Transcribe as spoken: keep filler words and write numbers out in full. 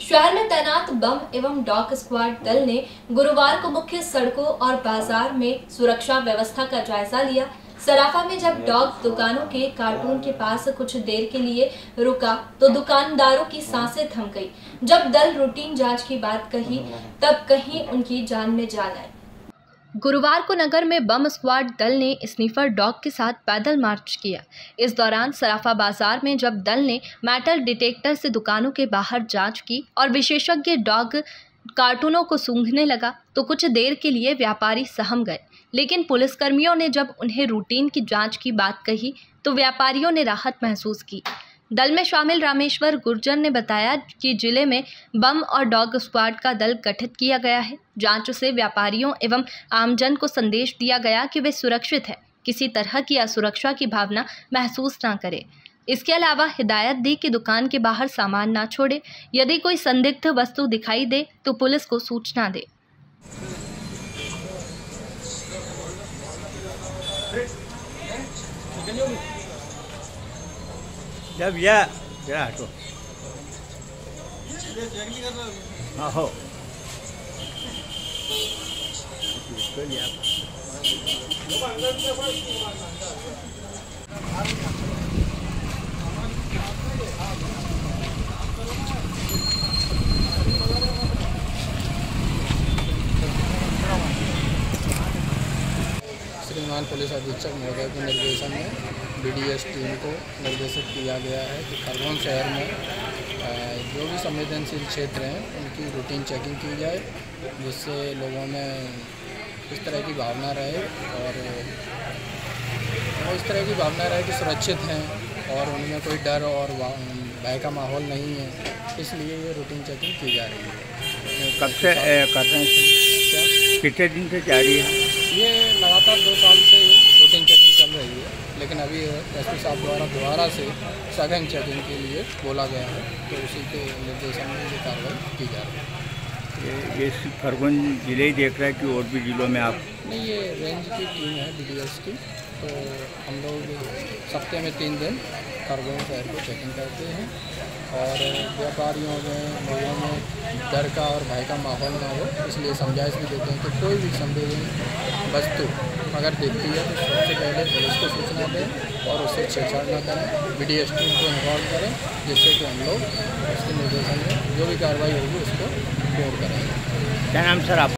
शहर में तैनात बम एवं डॉग स्क्वाड दल ने गुरुवार को मुख्य सड़कों और बाजार में सुरक्षा व्यवस्था का जायजा लिया। सराफा में जब डॉग दुकानों के कार्टून के पास कुछ देर के लिए रुका तो दुकानदारों की सांसें थम गई। जब दल रूटीन जांच की बात कही तब कहीं उनकी जान में जान आई। गुरुवार को नगर में बम स्क्वाड दल ने स्नीफर डॉग के साथ पैदल मार्च किया। इस दौरान सराफा बाजार में जब दल ने मेटल डिटेक्टर से दुकानों के बाहर जांच की और विशेषज्ञ डॉग कार्टूनों को सूंघने लगा तो कुछ देर के लिए व्यापारी सहम गए, लेकिन पुलिसकर्मियों ने जब उन्हें रूटीन की जांच की बात कही तो व्यापारियों ने राहत महसूस की। दल में शामिल रामेश्वर गुर्जर ने बताया कि जिले में बम और डॉग स्क्वाड का दल गठित किया गया है। जांच से व्यापारियों एवं आमजन को संदेश दिया गया कि वे सुरक्षित हैं, किसी तरह की असुरक्षा की भावना महसूस ना करें। इसके अलावा हिदायत दी कि दुकान के बाहर सामान ना छोड़े, यदि कोई संदिग्ध वस्तु दिखाई दे तो पुलिस को सूचना दे। जब या क्या हटो हाँ हो श्रीमान पुलिस अधीक्षक महोदय के निर्देशन में बी डी एस टीम को निर्देशित किया गया है कि खरगोन शहर में जो भी संवेदनशील क्षेत्र हैं उनकी रूटीन चेकिंग की जाए, जिससे लोगों में इस तरह की भावना रहे और वो इस तरह की भावना रहे कि सुरक्षित हैं और उनमें कोई डर और भय का माहौल नहीं है। इसलिए ये रूटीन चेकिंग की जा रही है। कब से कर रहे हैं? कितने दिन से जारी है? ये लगातार दो साल से रूटीन चेकिंग चल रही है, लेकिन अभी एस पी साहब द्वारा दोबारा से सघन चेकिंग के लिए बोला गया है, तो उसी के निर्देशन में ये कार्रवाई की जा रही है। ये खरगोन जिले ही देख रहा है कि और भी जिलों में आप? नहीं, ये रेंज की टीम है बी डी एस की, तो हम लोग सप्ताह में तीन दिन खरगोन शहर को चेकिंग करते हैं और व्यापारियों में लोगों में डर का और भय का माहौल ना हो, इसलिए समझाइश भी देते हैं कि कोई भी संदेह वस्तु अगर देखती है तो सबसे पहले पुलिस को सूचना दें और उससे छेड़छाड़ ना करें, बी डी एस टीम को इन्वॉल्व करें, जिससे कि हम लोग उसके निर्देशन में जो भी कार्रवाई होगी उसको पूर्ण करेंगे। क्या नाम सर आप?